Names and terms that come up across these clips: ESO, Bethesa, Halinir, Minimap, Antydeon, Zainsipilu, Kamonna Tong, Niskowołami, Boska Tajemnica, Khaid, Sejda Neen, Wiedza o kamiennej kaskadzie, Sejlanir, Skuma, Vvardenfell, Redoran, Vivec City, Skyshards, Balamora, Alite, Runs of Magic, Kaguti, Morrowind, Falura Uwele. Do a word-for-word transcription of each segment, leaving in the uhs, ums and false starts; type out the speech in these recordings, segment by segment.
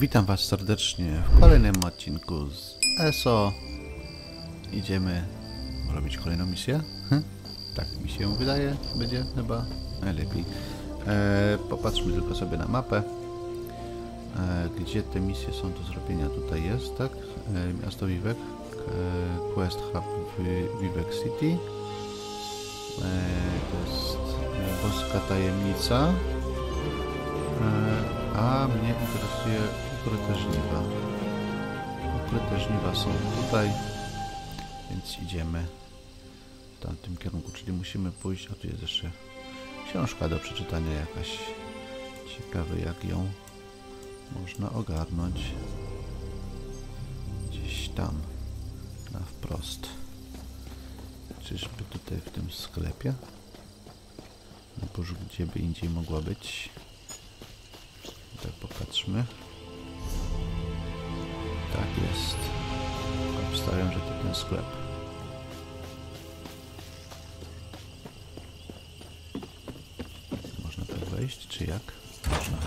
Witam Was serdecznie w kolejnym odcinku z E S O. Idziemy robić kolejną misję. Hm? Tak mi się wydaje, będzie chyba najlepiej. Eee, popatrzmy tylko sobie na mapę. Eee, gdzie te misje są do zrobienia? Tutaj jest, tak? Eee, miasto Vivec. Eee, Quest Hub Vivec City. Eee, to jest eee, Boska Tajemnica. Eee, A mnie interesuje ukryte żniwa. Ukryte żniwa są tutaj, więc idziemy w tamtym kierunku, czyli musimy pójść. A tu jest jeszcze książka do przeczytania jakaś. Ciekawe jak ją można ogarnąć. Gdzieś tam, na wprost. Czyżby tutaj w tym sklepie? No bo już gdzie by indziej mogła być? Tak, popatrzmy. Tak jest. Obstawiam, że to ten sklep. Można tak wejść, czy jak? Można.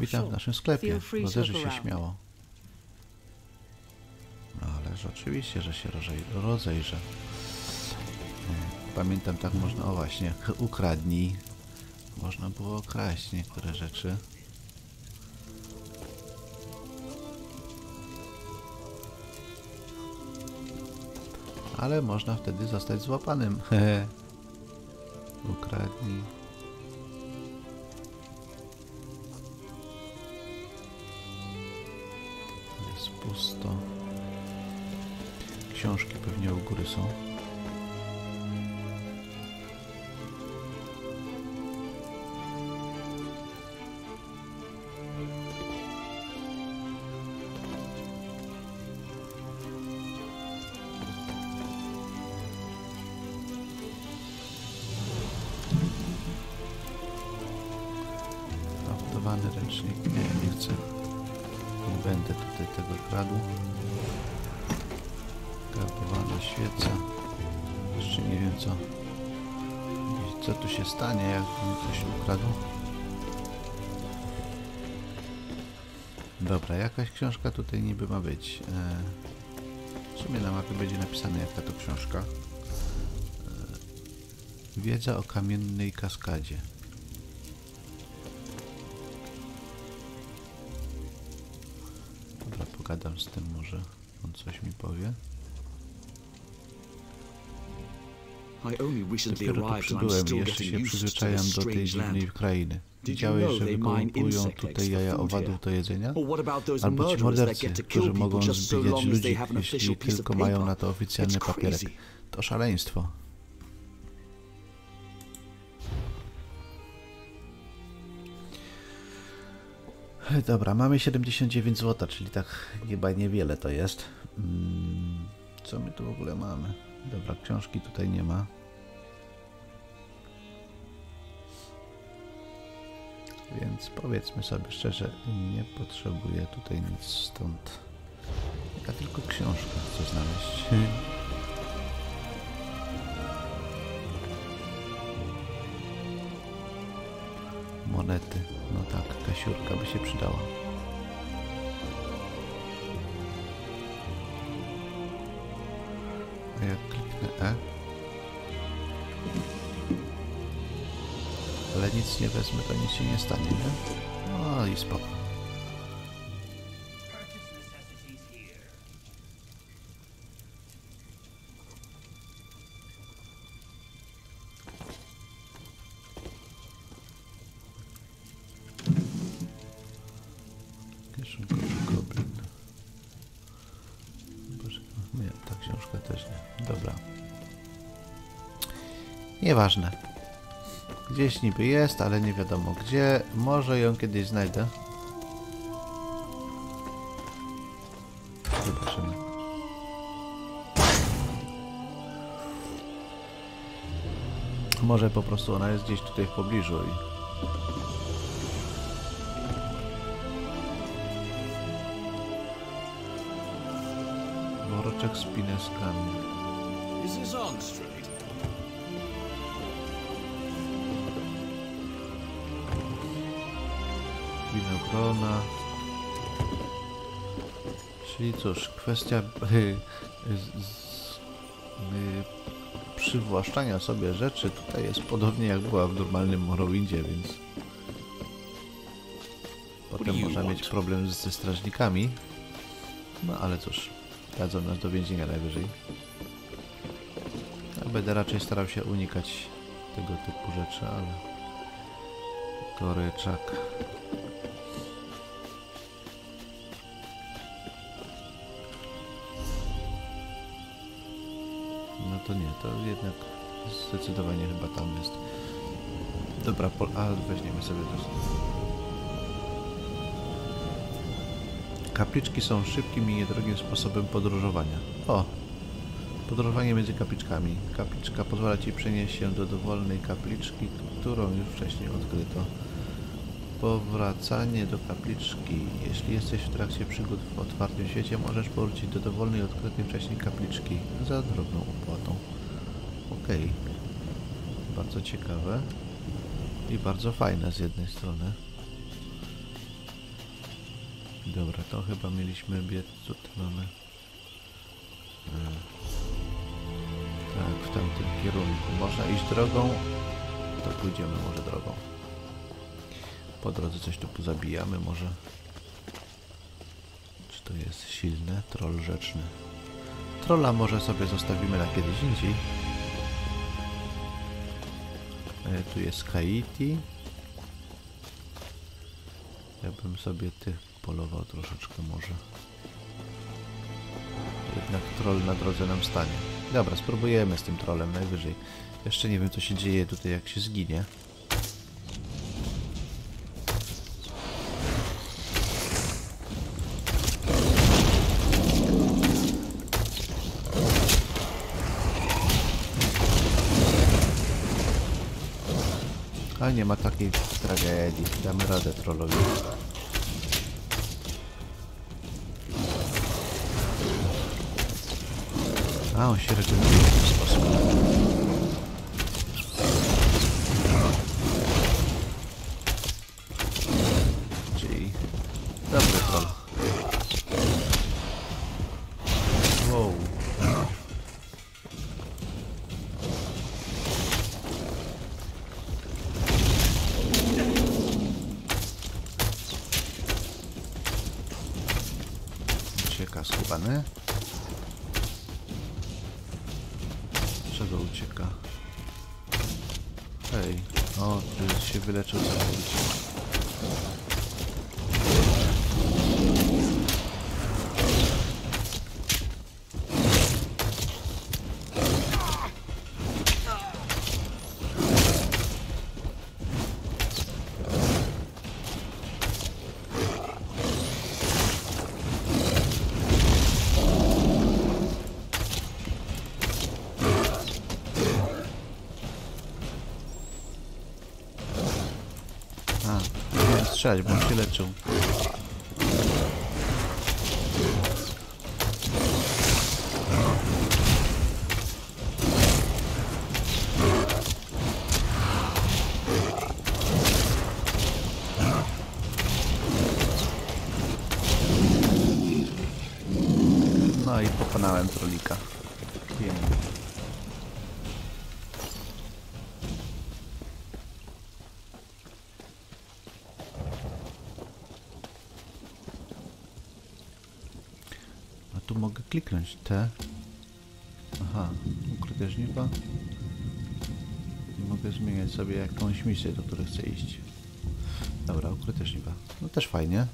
Witam w naszym sklepie. Rozejrzyj się śmiało. Oczywiście, że się rozejrzę. Pamiętam, tak można, o właśnie, ukradnij. Można było okraść niektóre rzeczy. Ale można wtedy zostać złapanym. Ukradnij. Jest pusto. Książki pewnie u góry są. Haftowany ręcznik. Nie, nie chcę. Nie będę tutaj tego kradł. Kartowana świeca. Jeszcze nie wiem co. Co tu się stanie, jak mi coś ukradło. Dobra, jakaś książka tutaj niby ma być. W sumie na mapie będzie napisane jaka to książka. Wiedza o kamiennej kaskadzie. Dobra, pogadam z tym, może on coś mi powie. Dopiero tu przybyłem i jeszcze się przyzwyczajam do tej dziwnej krainy. Widziałeś, że wykopują tutaj jaja owadów do jedzenia? Albo ci mordercy, którzy mogą zbijać ludzi, jeśli tylko mają na to oficjalny papierek. To szaleństwo. Dobra, mamy siedemdziesiąt dziewięć złotych, czyli tak chyba niewiele to jest. Co my tu w ogóle mamy? Dobra, książki tutaj nie ma. Więc powiedzmy sobie szczerze, nie potrzebuję tutaj nic stąd. Ja tylko książkę chcę znaleźć. Monety. No tak, kasiurka by się przydała. A jak kliknę E, ale nic nie wezmę, to nic się nie stanie, nie? No i spoko. Nieważne. Gdzieś niby jest, ale nie wiadomo gdzie. Może ją kiedyś znajdę. Zobaczymy. Może po prostu ona jest gdzieś tutaj w pobliżu i... Woreczek z pineskami. Is his arm straight? Winogrona. Czyli cóż, kwestia y, z, z, y, przywłaszczania sobie rzeczy tutaj jest podobnie jak była w normalnym Morrowindzie, więc potem można mieć problem ze strażnikami. No ale cóż, dadzą nas do więzienia najwyżej. Ja będę raczej starał się unikać tego typu rzeczy, ale goryczak. No to nie, to jednak zdecydowanie chyba tam jest. Dobra, pol... a weźmiemy sobie też. Kapliczki są szybkim i niedrogim sposobem podróżowania. O! Podróżowanie między kapliczkami. Kapliczka pozwala Ci przenieść się do dowolnej kapliczki, którą już wcześniej odkryto. Powracanie do kapliczki. Jeśli jesteś w trakcie przygód w otwartym świecie, możesz powrócić do dowolnej odkrytej wcześniej kapliczki za drobną opłatą. Okej. Okay. Bardzo ciekawe i bardzo fajne z jednej strony. Dobra, to chyba mieliśmy biec, co tu mamy? Tak, w tamtym kierunku. Można iść drogą, to pójdziemy może drogą. Po drodze coś tu pozabijamy może. Czy to jest silne? Troll rzeczny. Trolla może sobie zostawimy na kiedyś indziej. E, tu jest Haiti. Ja bym sobie tych polował troszeczkę może. Jednak troll na drodze nam stanie. Dobra, spróbujemy z tym trollem najwyżej. Jeszcze nie wiem, co się dzieje tutaj, jak się zginie. A nie ma takiej tragedii. Damy radę trollowi. A, on się regeneruje w ten sposób. Czyli... Dobry troll. Wow. Ucieka schowany. Ucieka. Hej, o, ty się wyleczył, co ucieka. Strzelać, bo on się leczył. No i pokonałem trolika. Mogę kliknąć te. Aha, ukryte żniwa. I mogę zmieniać sobie jakąś misję, do której chcę iść. Dobra, ukryte żniwa. No też fajnie.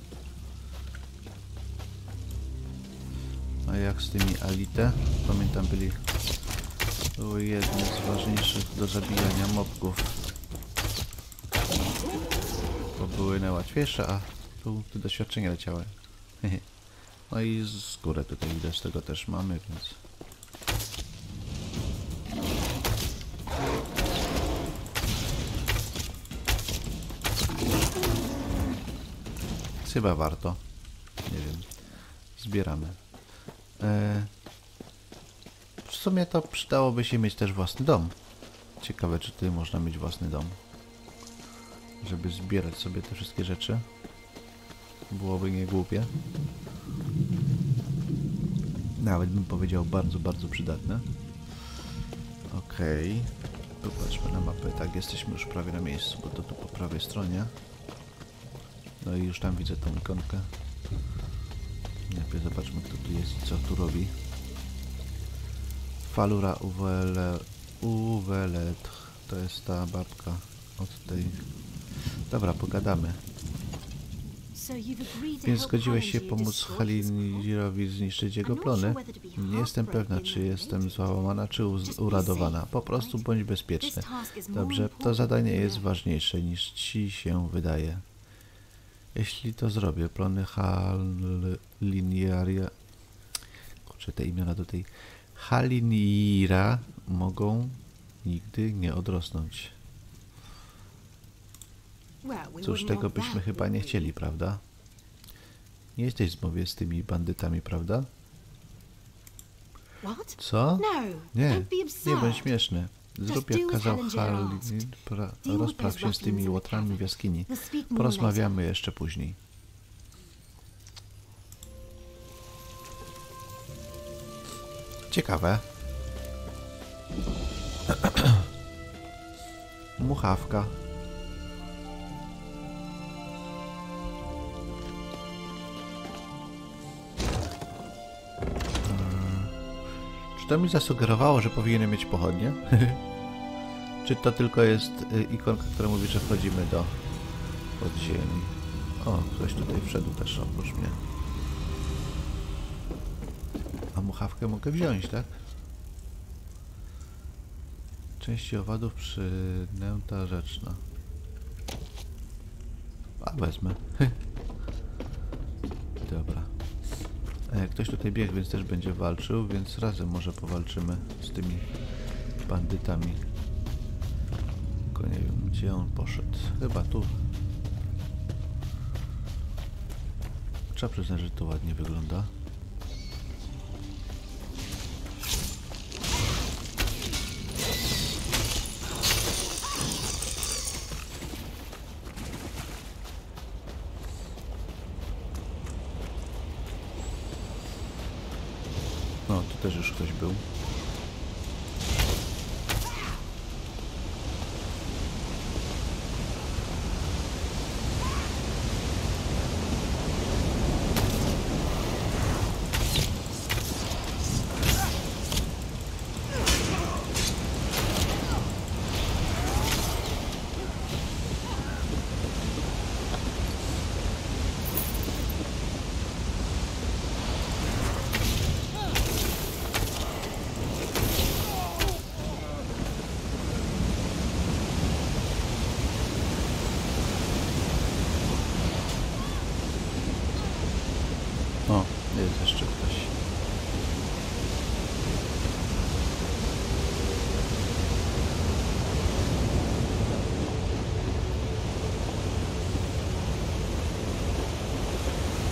A jak z tymi Alite? Pamiętam, byli... Były jedne z ważniejszych do zabijania mobków. Bo były najłatwiejsze, a tu doświadczenie leciały. No i skórę tutaj widać, tego też mamy, więc... Chyba warto. Nie wiem. Zbieramy. Eee, sumie to przydałoby się mieć też własny dom. Ciekawe, czy tutaj można mieć własny dom. Żeby zbierać sobie te wszystkie rzeczy. Byłoby nie głupie. Nawet bym powiedział bardzo, bardzo przydatne. Okej. Okay. Popatrzmy na mapę. Tak, jesteśmy już prawie na miejscu, bo to tu po prawej stronie. No i już tam widzę tą ikonkę. Najpierw zobaczmy, kto tu jest i co tu robi. Falura Uwele, Uwele, to jest ta babka od tej... Dobra, pogadamy. Więc zgodziłeś się pomóc Halinirowi zniszczyć jego plony? Nie jestem pewna, czy jestem załamana, czy uradowana. Po prostu bądź bezpieczny. Dobrze, to zadanie jest ważniejsze niż ci się wydaje. Jeśli to zrobię, plony Haliniria... Kurczę, te imiona do tej... Halinira mogą nigdy nie odrosnąć. Cóż, tego byśmy chyba nie chcieli, prawda? Nie jesteś w zmowie z tymi bandytami, prawda? Co? Nie, nie bądź śmieszny. Zrób jak kazał Halinir, rozpraw się z tymi łotrami w jaskini. Porozmawiamy jeszcze później. Ciekawe. Muchawka. To mi zasugerowało, że powinienem mieć pochodnie. Czy to tylko jest ikonka, która mówi, że wchodzimy do podziemi? O, ktoś tutaj wszedł też oprócz mnie. A muchawkę mogę wziąć, tak? Części owadów przynęta rzeczna. A wezmę. Dobra. Ktoś tutaj biegł, więc też będzie walczył, więc razem może powalczymy z tymi bandytami. Tylko nie wiem, gdzie on poszedł. Chyba tu. Trzeba przyznać, że to ładnie wygląda. Też już ktoś był.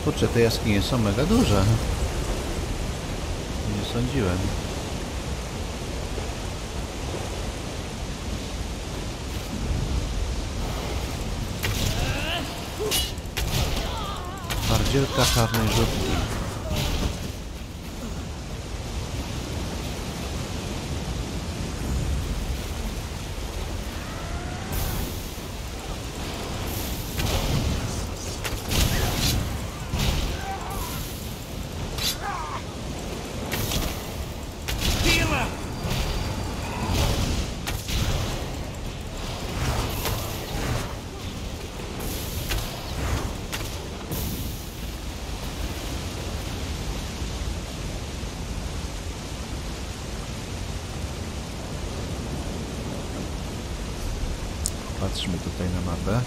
Kurczę, te jaskinie są mega duże. Nie sądziłem. Twardzielka czarnej żółtki. Patrzmy tutaj na mapę.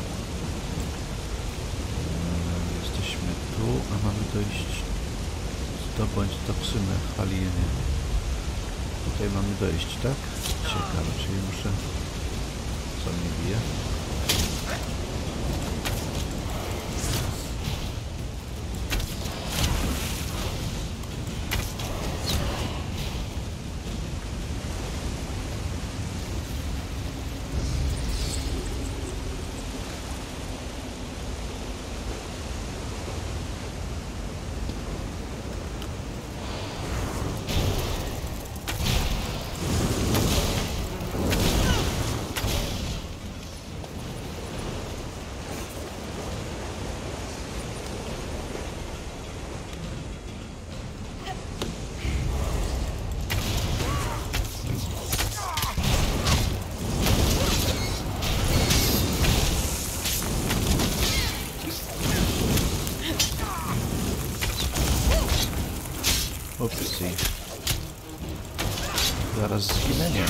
Jesteśmy tu, a mamy dojść. Zdobądź toksynę Haliny. Tutaj mamy dojść, tak? Ciekawe, czyli muszę... Co mnie bije? opcji. Zaraz zginę, nie.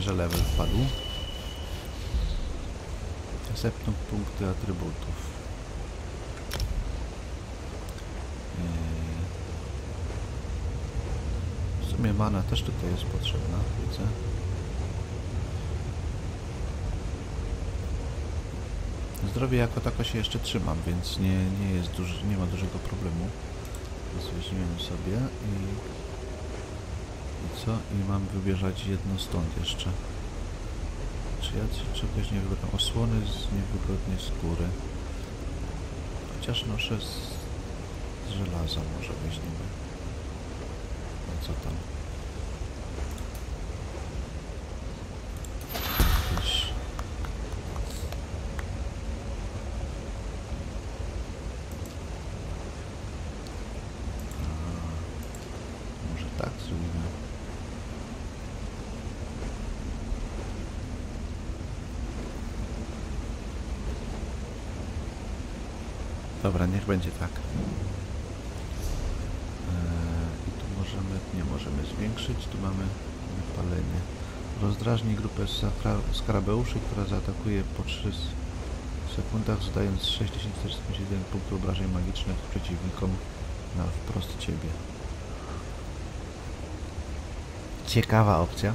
Że level wpadł. Sepną punkty atrybutów. W sumie mana też tutaj jest potrzebna, widzę. Zdrowie jako tako się jeszcze trzymam, więc nie, nie, jest duży, nie ma dużego problemu. Weźmiemy sobie i... Co? I mam wybierać jedno stąd jeszcze. Czy ja czegoś nie wybrałem? Osłony z niewygodnej skóry. Chociaż noszę z, z żelaza może weźmiemy. A co tam? Jakieś... A, może tak zrobimy. Dobra, niech będzie tak. Eee, i tu możemy, nie możemy zwiększyć, tu mamy wypalenie. Rozdrażni grupę skarabeuszy, która zaatakuje po trzech sekundach, zdając sześć tysięcy czterysta pięćdziesiąt jeden punktów obrażeń magicznych przeciwnikom na wprost ciebie. Ciekawa opcja.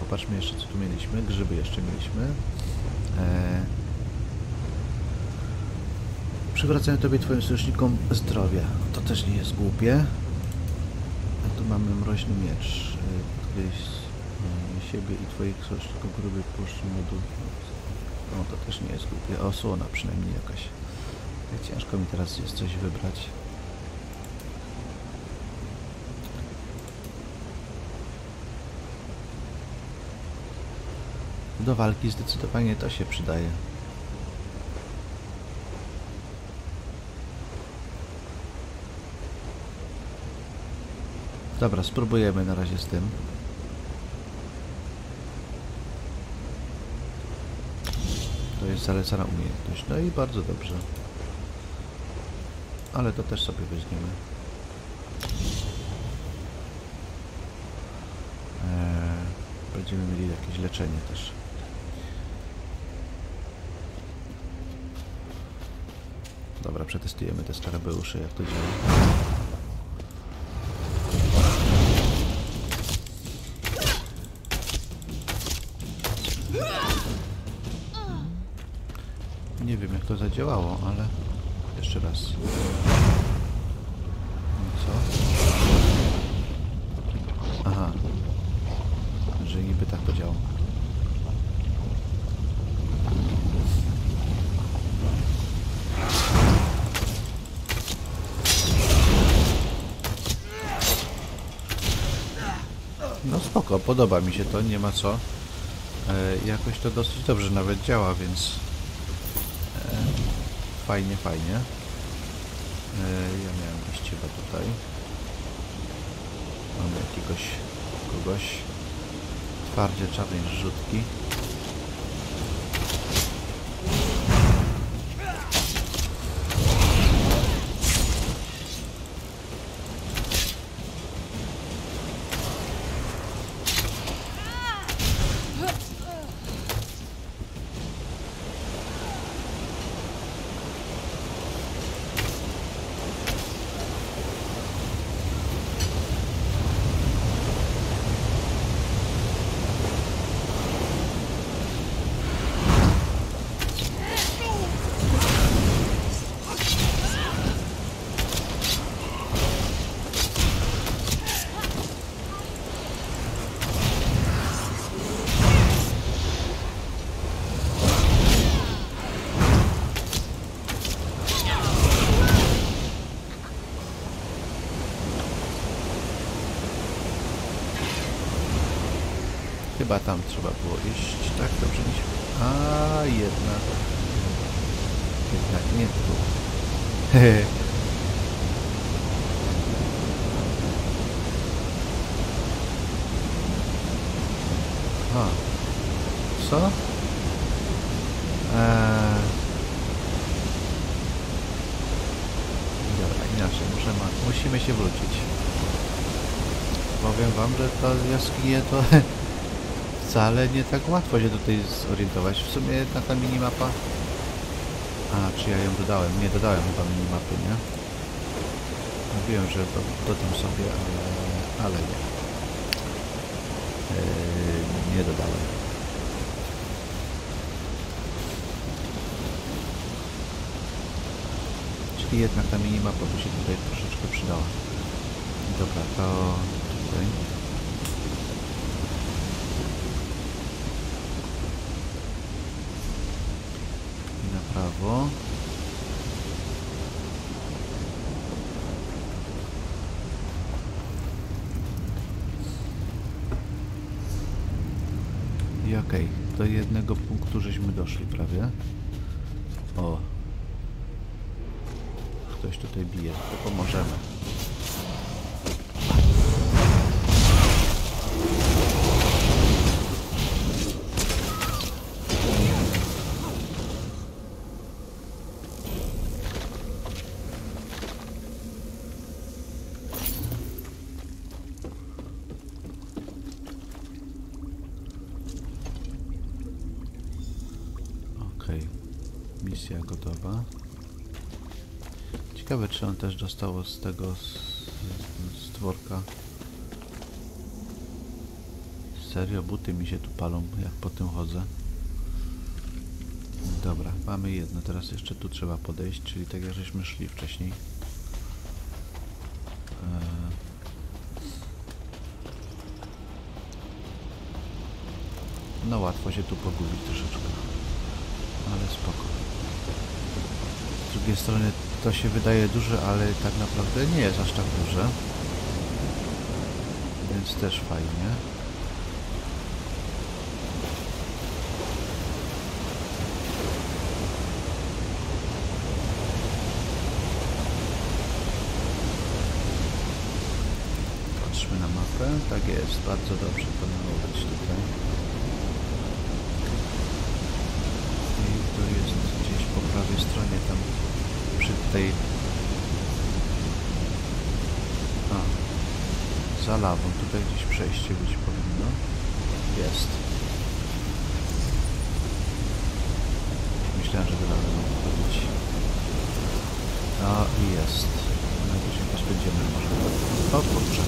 Popatrzmy jeszcze, co tu mieliśmy. Grzyby jeszcze mieliśmy. Eee, Przywracamy tobie twoim sojusznikom zdrowia. To też nie jest głupie. A tu mamy mroźny miecz. Odkryj siebie i twoich sojuszników gruby puszczy modu. No to też nie jest głupie. Osłona przynajmniej jakaś. Ciężko mi teraz jest coś wybrać. Do walki zdecydowanie to się przydaje. Dobra, spróbujemy na razie z tym. To jest zalecana umiejętność. No i bardzo dobrze. Ale to też sobie weźmiemy. Eee, będziemy mieli jakieś leczenie też. Dobra, przetestujemy te skarabeusze, jak to działa. Nie wiem, jak to zadziałało, ale jeszcze raz. Co? Aha. Że niby tak to działało. No spoko, podoba mi się to, nie ma co. E, jakoś to dosyć dobrze nawet działa, więc... Fajnie, fajnie. Yy, ja miałem iść chyba tutaj. Mamy jakiegoś kogoś. Twardzie czarnej zrzutki. Chyba tam trzeba było iść. Tak, dobrze mi się... A jednak... Jednak nie tu. A. Co? Eee... Dobra, inaczej. Muszę ma... Musimy się wrócić. Powiem wam, że ta jaskinia to... Wcale nie tak łatwo się tutaj zorientować. W sumie na ta minimapa... A, czy ja ją dodałem? Nie dodałem chyba minimapy, nie? Mówiłem, że do, dodam sobie, ale, ale nie. Yy, nie dodałem. Czyli jednak ta minimapa by się tutaj troszeczkę przydała. Dobra, to tutaj... Prawo. I okej, okay, do jednego punktu żeśmy doszli prawie. O. Ktoś tutaj bije, to pomożemy. Gotowa. Ciekawe, czy on też dostał z tego stworka. Serio, buty mi się tu palą, jak po tym chodzę. Dobra, mamy jedno. Teraz jeszcze tu trzeba podejść, czyli tak jak żeśmy szli wcześniej. No łatwo się tu pogubić troszeczkę, ale spoko. Z drugiej strony to się wydaje duże, ale tak naprawdę nie jest aż tak duże. Więc też fajnie. Patrzmy na mapę. Tak jest, bardzo dobrze panować tutaj. I to jest gdzieś po prawej stronie tam. Tej... A, za lawą. Tutaj gdzieś przejście być powinno. Jest. Myślałem, że do lawy mogę chodzić. No i jest. No to się pozbędziemy może. O kurczę.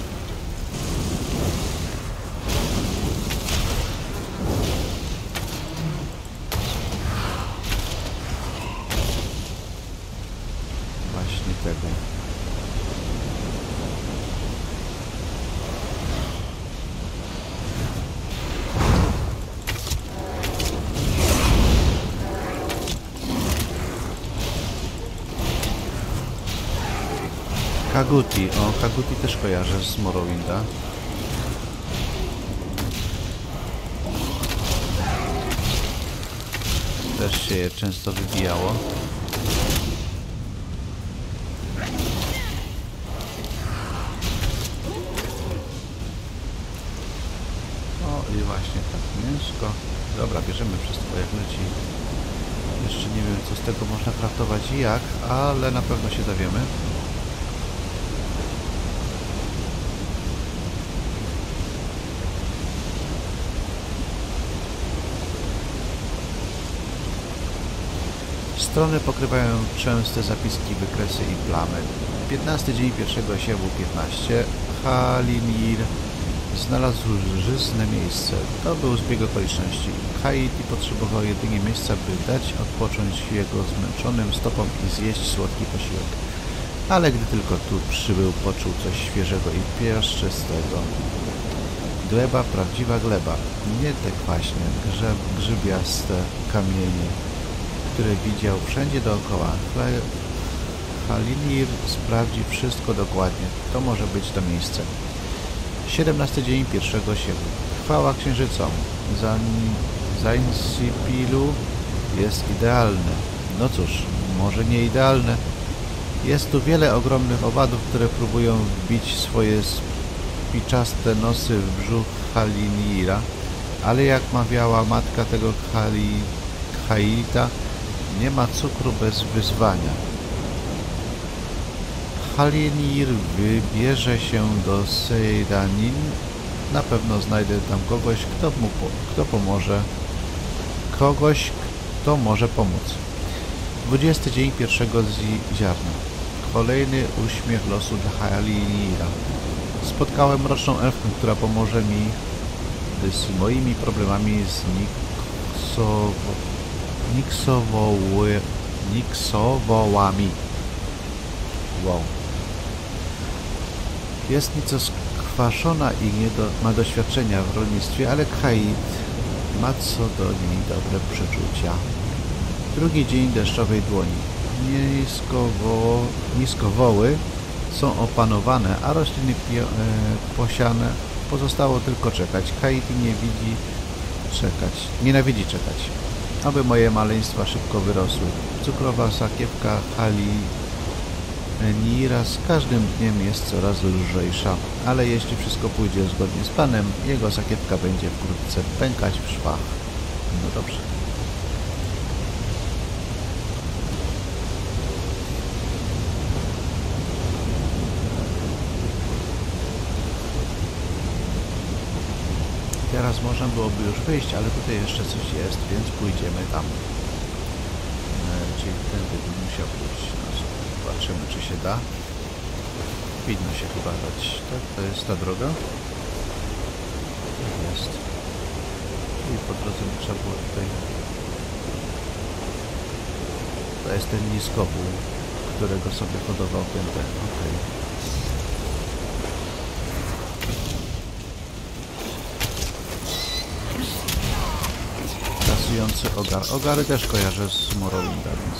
Kaguti. O, Kaguti też kojarzę z Morrowinda. Też się je często wybijało. O, i właśnie tak mięsko. Dobra, bierzemy wszystko jak leci. Jeszcze nie wiem, co z tego można kraftować i jak, ale na pewno się dowiemy. Strony pokrywają częste zapiski, wykresy i plamy. piętnasty dzień pierwszego siewu piętnaście. Halinir znalazł żyzne miejsce. To był zbieg okoliczności. Khaid potrzebował jedynie miejsca, by dać odpocząć jego zmęczonym stopom i zjeść słodki posiłek. Ale gdy tylko tu przybył, poczuł coś świeżego i piaszczystego. Gleba, prawdziwa gleba. Nie te kwaśnie, grze, grzybiaste kamienie, które widział wszędzie dookoła. Halinir sprawdzi wszystko dokładnie. To może być to miejsce. siedemnasty dzień pierwszego sierpnia. Chwała księżycom. Zainsipilu jest idealny. No cóż, może nie idealny. Jest tu wiele ogromnych owadów, które próbują wbić swoje spiczaste nosy w brzuch Halinira, ale jak mawiała matka tego Khaida, nie ma cukru bez wyzwania. Halinir wybierze się do Sejda Neen. Na pewno znajdę tam kogoś, kto mu po, kto pomoże. Kogoś, kto może pomóc. dwudziesty dzień pierwszego ziarna. Kolejny uśmiech losu dla Halinira. Spotkałem mroczną elfkę, która pomoże mi z moimi problemami z Niksowo... Niksowołami. Wow. Jest nieco skwaszona i nie do, ma doświadczenia w rolnictwie, ale Khaid ma co do niej dobre przeczucia. Drugi dzień deszczowej dłoni. Niskowo, niskowoły są opanowane, a rośliny pio, e, posiane. Pozostało tylko czekać. Khaid nie widzi czekać. Nienawidzi czekać. Aby moje maleństwa szybko wyrosły. Cukrowa sakiewka Hali Nira z każdym dniem jest coraz lżejsza, ale jeśli wszystko pójdzie zgodnie z planem, jego sakiewka będzie wkrótce pękać w szwach. No dobrze. Teraz można byłoby już wyjść, ale tutaj jeszcze coś jest, więc pójdziemy tam. Czyli tędy bym musiał pójść. Zobaczymy, czy się da. Powinno się chyba dać. Tak, to jest ta droga. Jest. I po drodze trzeba było tutaj... To jest ten niskowół, którego sobie hodował ten ten. Okay. Kasujący ogar. Ogary też kojarzę z Morrowinda, więc...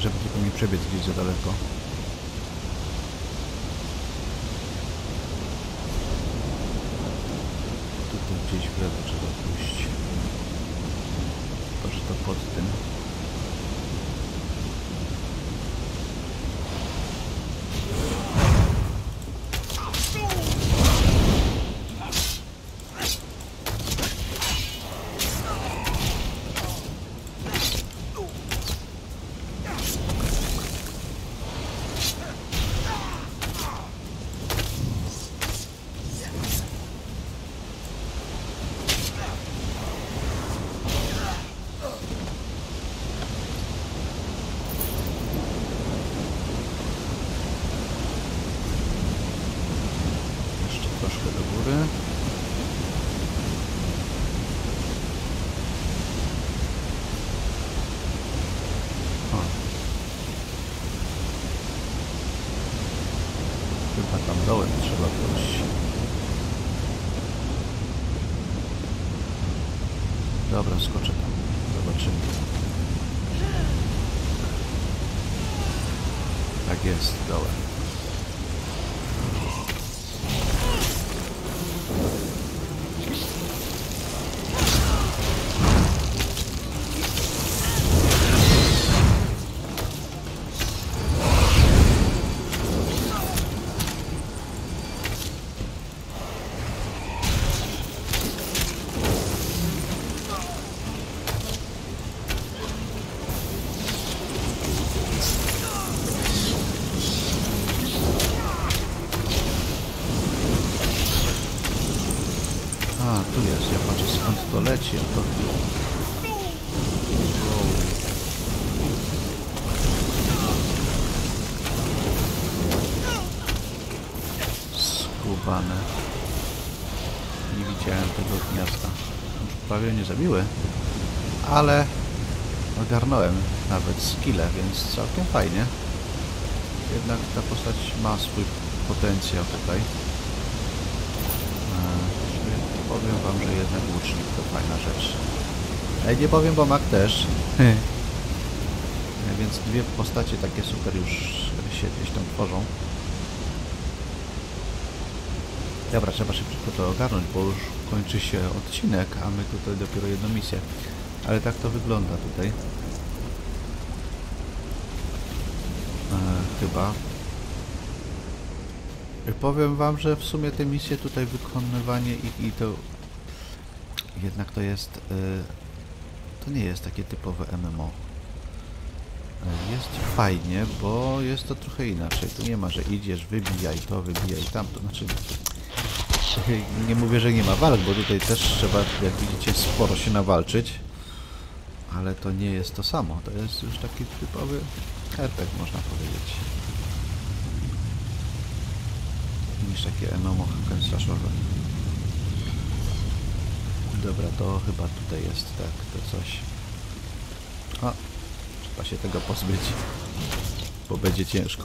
Żeby tylko nie przebiec gdzieś za daleko. Tutaj gdzieś w lewo trzeba pójść. Może to pod tym. Dobra, skoczę tam. Zobaczymy. Tak jest, dołem. Nie widziałem tego gniazda. Prawie nie zabiły, ale ogarnąłem nawet skillę, więc całkiem fajnie. Jednak ta postać ma swój potencjał tutaj. Eee, powiem wam, że jednak łucznik to fajna rzecz. Ej, nie powiem, bo mag też. więc dwie postacie takie super już się gdzieś tam tworzą. Dobra, trzeba szybko to ogarnąć, bo już kończy się odcinek, a my tutaj dopiero jedną misję. Ale tak to wygląda tutaj. E, chyba. Powiem wam, że w sumie te misje tutaj wykonywanie i, i to... Jednak to jest... Y, to nie jest takie typowe M M O. Jest fajnie, bo jest to trochę inaczej. Tu nie ma, że idziesz, wybijaj to, wybijaj tamto. Znaczy... Nie mówię, że nie ma walk, bo tutaj też trzeba, jak widzicie, sporo się nawalczyć. Ale to nie jest to samo. To jest już taki typowy R P G, można powiedzieć. Niż takie M M O straszowe. Dobra, to chyba tutaj jest, tak, to coś. O, trzeba się tego pozbyć, bo będzie ciężko.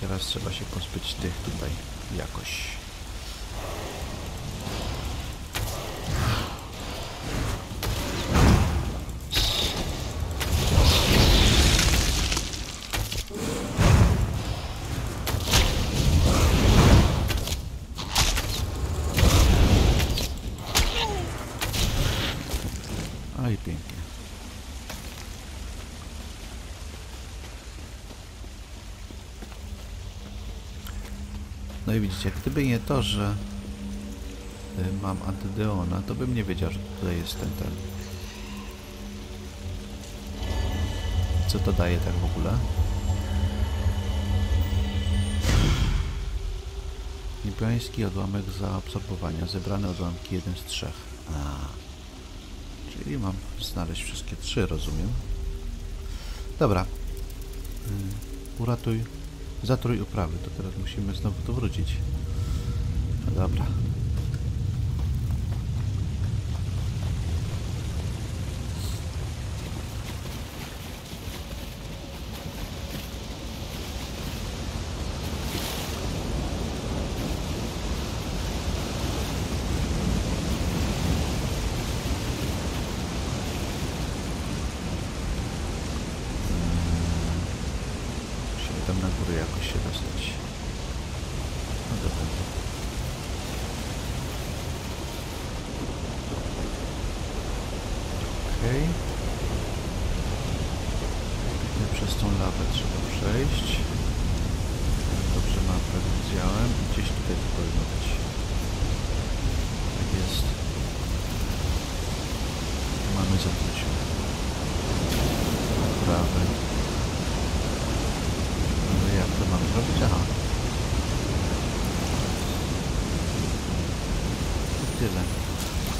Teraz trzeba się pozbyć tych tutaj jakoś. A i pięknie. No i widzicie, gdyby nie to, że mam Antydeona, to bym nie wiedział, że tutaj jest ten ten. Co to daje tak w ogóle? Niebiański odłamek zaabsorbowania. Zebrane odłamki jeden z trzech. A, czyli mam znaleźć wszystkie trzy, rozumiem. Dobra. Uratuj. Zatrój uprawy, to teraz musimy znowu tu wrócić. No dobra.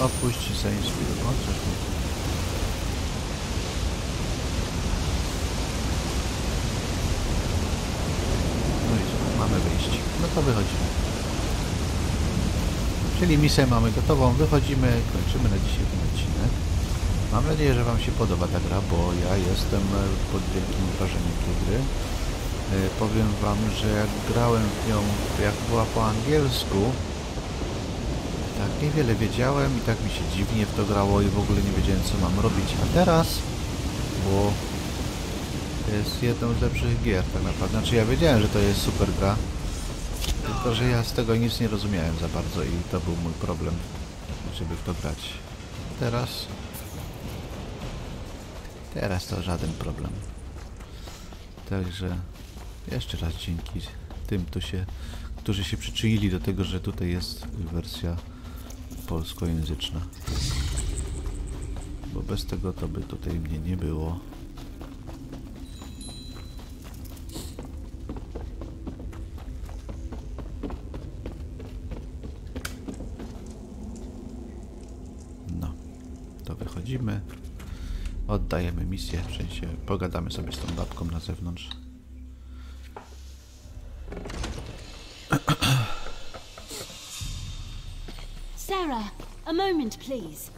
Opuść zajęć widok. O, coś mi tu. No i mamy wyjście. No to wychodzimy. Czyli misję mamy gotową. Wychodzimy, kończymy na dzisiaj ten odcinek. Mam nadzieję, że wam się podoba ta gra, bo ja jestem pod wielkim wrażeniem tej gry. Yy, powiem wam, że jak grałem w nią, jak była po angielsku, tak niewiele wiedziałem i tak mi się dziwnie w to grało i w ogóle nie wiedziałem, co mam robić. A teraz, bo to jest jedną z lepszych gier tak naprawdę. Znaczy ja wiedziałem, że to jest super gra, tylko że ja z tego nic nie rozumiałem za bardzo i to był mój problem, żeby w to grać. Teraz, teraz to żaden problem. Także jeszcze raz dzięki tym, tu się... którzy się przyczynili do tego, że tutaj jest wersja polskojęzyczna. Bo bez tego to by tutaj mnie nie było. No, to wychodzimy. Oddajemy misję, w sensie pogadamy sobie z tą babką na zewnątrz. A moment, please.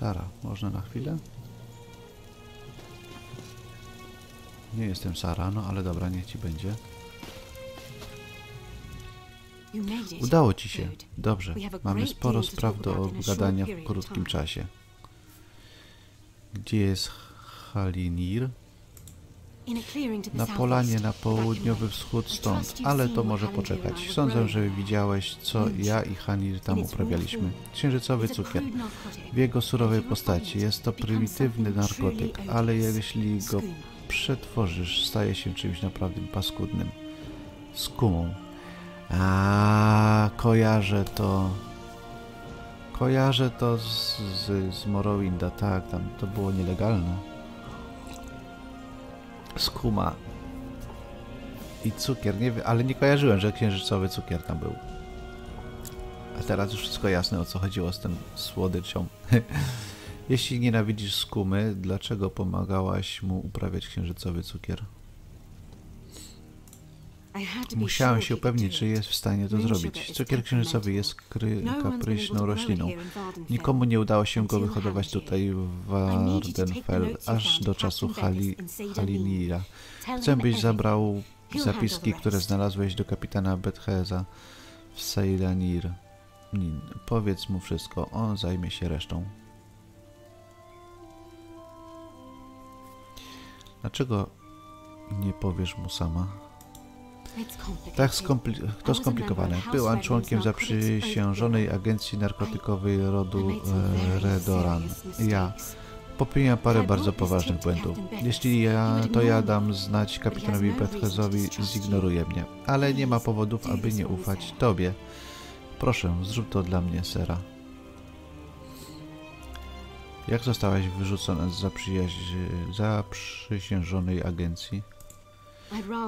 Sara, można na chwilę? Nie jestem Sara, no ale dobra, niech ci będzie. Udało ci się. Dobrze. Mamy sporo spraw do obgadania w krótkim czasie. Gdzie jest Halinir? Na polanie na południowy wschód stąd, ale to może poczekać. Sądzę, że widziałeś, co ja i Halinir tam uprawialiśmy. Księżycowy cukier. W jego surowej postaci jest to prymitywny narkotyk, ale jeśli go przetworzysz, staje się czymś naprawdę paskudnym. Skumą. A kojarzę to... Kojarzę to z, z, z Morrowinda, tak, tam to było nielegalne. Skuma i cukier, nie wiem, ale nie kojarzyłem, że księżycowy cukier tam był. A teraz już wszystko jasne, o co chodziło z tym słodyczą. Jeśli nienawidzisz skumy, dlaczego pomagałaś mu uprawiać księżycowy cukier? Musiałem się upewnić, czy jest w stanie to zrobić. Cukier księżycowy jest kapryśną rośliną. Nikomu nie udało się go wyhodować tutaj w Vvardenfell, aż do czasu Hali, Halinira. Chcę, byś zabrał zapiski, które znalazłeś do kapitana Bethesa w Sejlanir. Powiedz mu wszystko, on zajmie się resztą. Dlaczego nie powiesz mu sama? Tak skompli to skomplikowane. Byłam członkiem zaprzysiężonej agencji narkotykowej rodu e, Redoran. Ja popełniłam parę bardzo poważnych błędów. Jeśli ja, to ja dam znać kapitanowi Bethesowi, zignoruje mnie. Ale nie ma powodów, aby nie ufać tobie. Proszę, zrób to dla mnie, sera. Jak zostałaś wyrzucona z zaprzysiężonej agencji?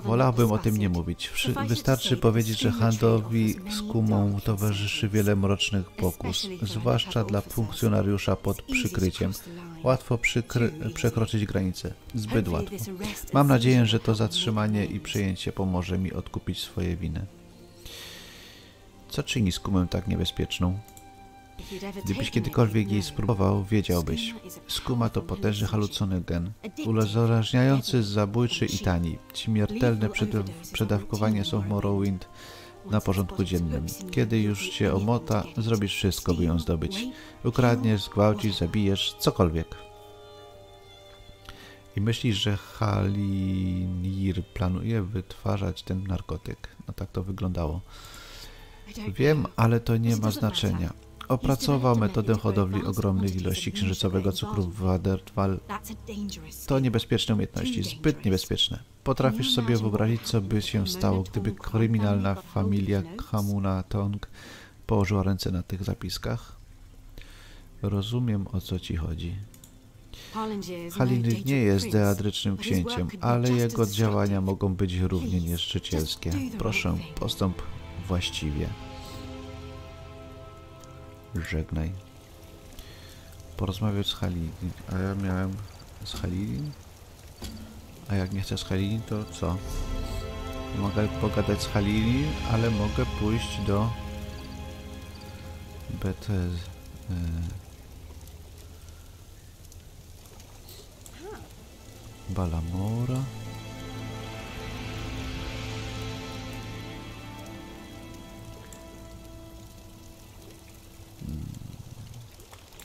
Wolałbym o tym nie mówić. Wystarczy powiedzieć, że handlowi z kumą towarzyszy wiele mrocznych pokus, zwłaszcza dla funkcjonariusza pod przykryciem. Łatwo przekroczyć granicę. Zbyt łatwo. Mam nadzieję, że to zatrzymanie i przejęcie pomoże mi odkupić swoje winy. Co czyni z kumą tak niebezpieczną? Gdybyś kiedykolwiek jej spróbował, wiedziałbyś. Skuma to potężny halucynogen, uzależniający, zabójczy i tani. Śmiertelne przedawkowanie są w Morrowind na porządku dziennym. Kiedy już cię omota, zrobisz wszystko, by ją zdobyć. Ukradniesz, zgwałcisz, zabijesz, cokolwiek. I myślisz, że Halinir planuje wytwarzać ten narkotyk. No tak to wyglądało. Wiem, ale to nie ma znaczenia. Opracował metodę hodowli ogromnych ilości księżycowego cukru w Vvardenfell. To niebezpieczne umiejętności, zbyt niebezpieczne. Potrafisz sobie wyobrazić, co by się stało, gdyby kryminalna familia Kamonna Tong położyła ręce na tych zapiskach? Rozumiem, o co ci chodzi. Halinir nie jest deadrycznym księciem, ale jego działania mogą być równie nieszczycielskie. Proszę, postąp właściwie. Żegnaj. Porozmawiać z Halinin. A ja miałem z Halinin? A jak nie chcę z Halinin, to co? Mogę pogadać z Halinin, ale mogę pójść do Bethesy. Balamora.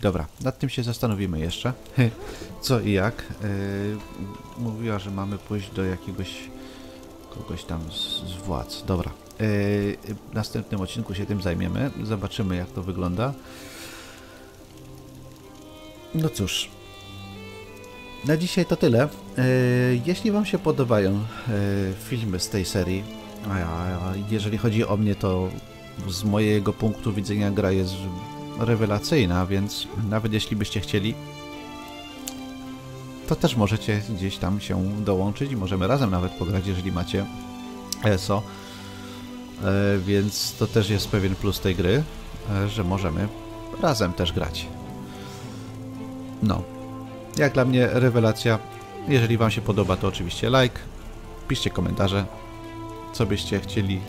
Dobra, nad tym się zastanowimy jeszcze, co i jak. Yy, mówiła, że mamy pójść do jakiegoś kogoś tam z, z władz. Dobra, yy, w następnym odcinku się tym zajmiemy, zobaczymy, jak to wygląda. No cóż, na dzisiaj to tyle. Yy, jeśli wam się podobają yy, filmy z tej serii, a, a jeżeli chodzi o mnie, to z mojego punktu widzenia gra jest rewelacyjna, więc nawet jeśli byście chcieli, to też możecie gdzieś tam się dołączyć i możemy razem nawet pograć, jeżeli macie E S O, e, więc to też jest pewien plus tej gry, e, że możemy razem też grać. No, jak dla mnie rewelacja. Jeżeli wam się podoba, to oczywiście like, piszcie komentarze, co byście chcieli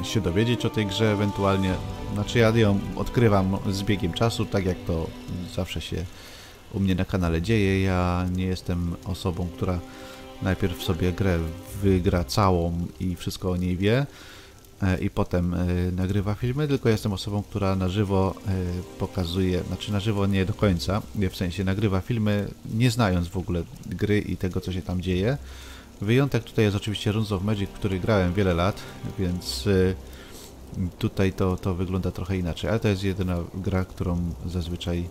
e, się dowiedzieć o tej grze ewentualnie. Znaczy ja ją odkrywam z biegiem czasu, tak jak to zawsze się u mnie na kanale dzieje. Ja nie jestem osobą, która najpierw sobie grę wygra całą i wszystko o niej wie, i potem nagrywa filmy, tylko jestem osobą, która na żywo pokazuje, znaczy na żywo nie do końca, w sensie nagrywa filmy, nie znając w ogóle gry i tego, co się tam dzieje. Wyjątek tutaj jest oczywiście Runs of Magic, w który grałem wiele lat, więc tutaj to, to wygląda trochę inaczej, ale to jest jedyna gra, którą zazwyczaj...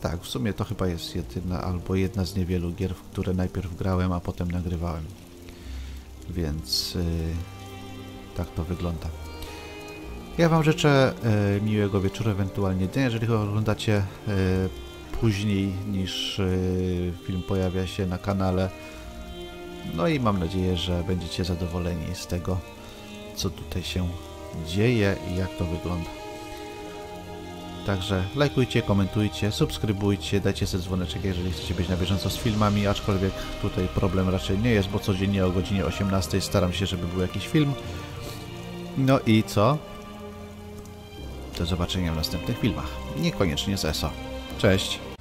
Tak, w sumie to chyba jest jedyna albo jedna z niewielu gier, w które najpierw grałem, a potem nagrywałem. Więc yy, tak to wygląda. Ja Wam życzę yy, miłego wieczoru, ewentualnie dnia, jeżeli oglądacie yy, później niż yy, film pojawia się na kanale. No i mam nadzieję, że będziecie zadowoleni z tego, co tutaj się dzieje i jak to wygląda. Także lajkujcie, komentujcie, subskrybujcie, dajcie sobie dzwoneczek, jeżeli chcecie być na bieżąco z filmami, aczkolwiek tutaj problem raczej nie jest, bo codziennie o godzinie osiemnastej staram się, żeby był jakiś film. No i co? Do zobaczenia w następnych filmach. Niekoniecznie z E S O. Cześć!